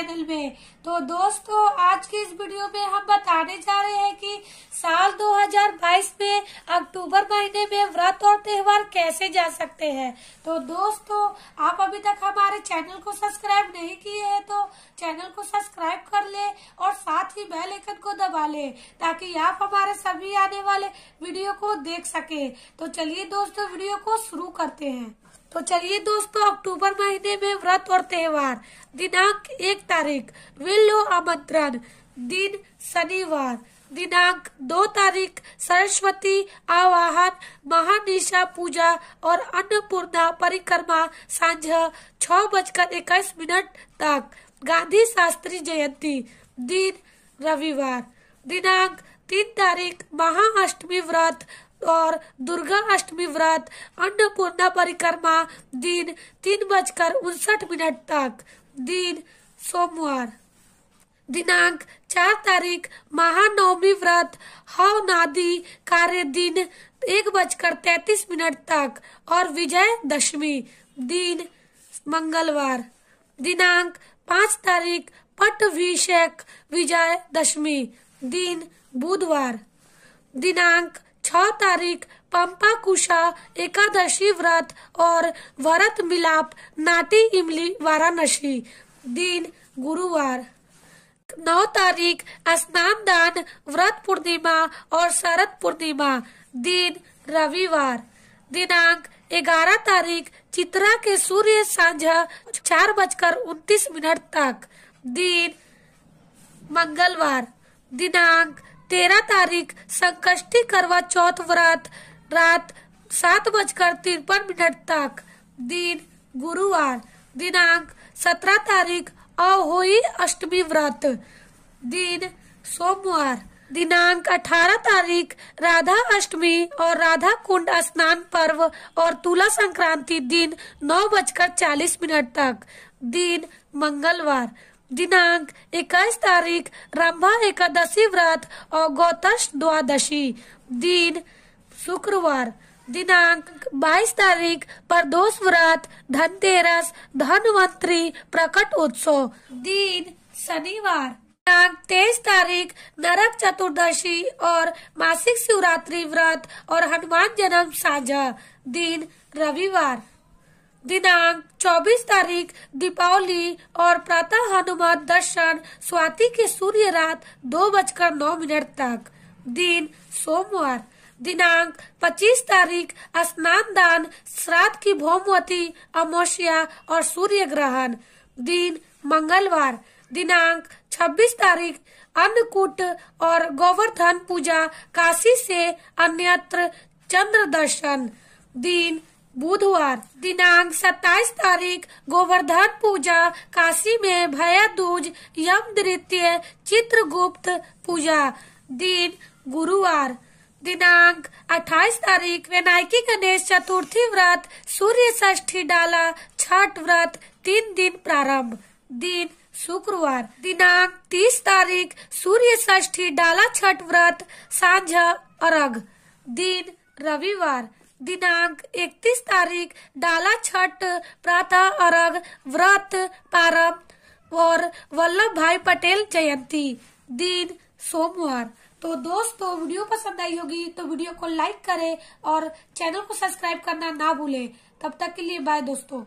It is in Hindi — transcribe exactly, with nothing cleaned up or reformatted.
चैनल में। तो दोस्तों आज के इस वीडियो में हम बताने जा रहे हैं कि साल दो हज़ार बाईस में अक्टूबर महीने में व्रत और त्योहार कैसे जा सकते हैं। तो दोस्तों आप अभी तक हमारे चैनल को सब्सक्राइब नहीं किए हैं तो चैनल को सब्सक्राइब कर ले और साथ ही बेल आइकन को दबा ले ताकि आप हमारे सभी आने वाले वीडियो को देख सके। तो चलिए दोस्तों वीडियो को शुरू करते हैं। तो चलिए दोस्तों अक्टूबर महीने में व्रत और त्योहार। दिनांक एक तारीख विल्लो आमंत्रण। दिन शनिवार। दिनांक दो तारीख सरस्वती आवाहन, महानिशा पूजा और अन्नपूर्णा परिक्रमा सांझ छह बजकर इक्कीस मिनट तक। गांधी शास्त्री जयंती। दिन रविवार। दिनांक तीन तारीख महाअष्टमी व्रत और दुर्गा अष्टमी व्रत, अन्नपूर्णा परिक्रमा। दिन तीन बजकर उनसठ मिनट तक। दिन सोमवार। दिनांक चार तारीख महानवमी व्रत, हवनादि कार्य। दिन एक बजकर तैतीस मिनट तक और विजयदशमी। दिन मंगलवार। दिनांक पाँच तारीख पट्टाभिषेक, विजयदशमी। दिन बुधवार। दिनांक छह तारीख पंपाकुशा एकादशी व्रत और व्रत मिलाप, नाटी इमली वाराणसी। दिन गुरुवार। नौ तारीख स्नान दान, व्रत पूर्णिमा और शरद पूर्णिमा। दिन रविवार। दिनांक ग्यारह तारीख चित्रा के सूर्य सांझ चार बजकर उनतीस मिनट तक। दिन मंगलवार। दिनांक तेरह तारीख संकष्टी करवा चौथ व्रत, रात सात बजकर तिरपन मिनट तक। दिन गुरुवार। दिनांक सत्रह तारीख अहोई अष्टमी व्रत। दिन सोमवार। दिनांक अठारह तारीख राधा अष्टमी और राधा कुंड स्नान पर्व और तुला संक्रांति। दिन नौ बजकर चालीस मिनट तक। दिन मंगलवार। दिनांक इक्कीस तारीख रंभा एकादशी व्रत और गौतश द्वादशी। दिन शुक्रवार। दिनांक बाईस तारीख प्रदोष व्रत, धनतेरस, धनवंतरी प्रकट उत्सव। दिन शनिवार। दिनांक तेईस तारीख नरक चतुर्दशी और मासिक शिवरात्रि व्रत और हनुमान जन्म साझा। दिन रविवार। दिनांक चौबीस तारीख दीपावली और प्रातः हनुमान दर्शन, स्वाति के सूर्य रात दो बजकर नौ मिनट तक। दिन सोमवार। दिनांक पच्चीस तारीख स्नान दान, श्राद्ध की भौमवती, अमावस्या और सूर्य ग्रहण। दिन मंगलवार। दिनांक छब्बीस तारीख अन्नकूट और गोवर्धन पूजा, काशी से अन्यत्र चंद्र दर्शन। दिन बुधवार। दिनांक सत्ताईस तारीख गोवर्धन पूजा, काशी में भया दूज, यम द्वितीय, चित्रगुप्त पूजा। दिन गुरुवार। दिनांक अट्ठाईस तारीख विनायकी गणेश चतुर्थी व्रत, सूर्य षष्ठी डाला, छठ व्रत, तीन दिन प्रारंभ। दिन शुक्रवार। दिनांक तीस तारीख सूर्य षष्ठी डाला, छठ व्रत, सांझ अर्घ। दिन रविवार। दिनांक इकतीस तारीख डाला छठ, प्रातः अर्घ, व्रत प्रारंभ और वल्लभ भाई पटेल जयंती। दिन सोमवार। तो दोस्तों वीडियो पसंद आई होगी तो वीडियो को लाइक करें और चैनल को सब्सक्राइब करना ना भूलें। तब तक के लिए बाय दोस्तों।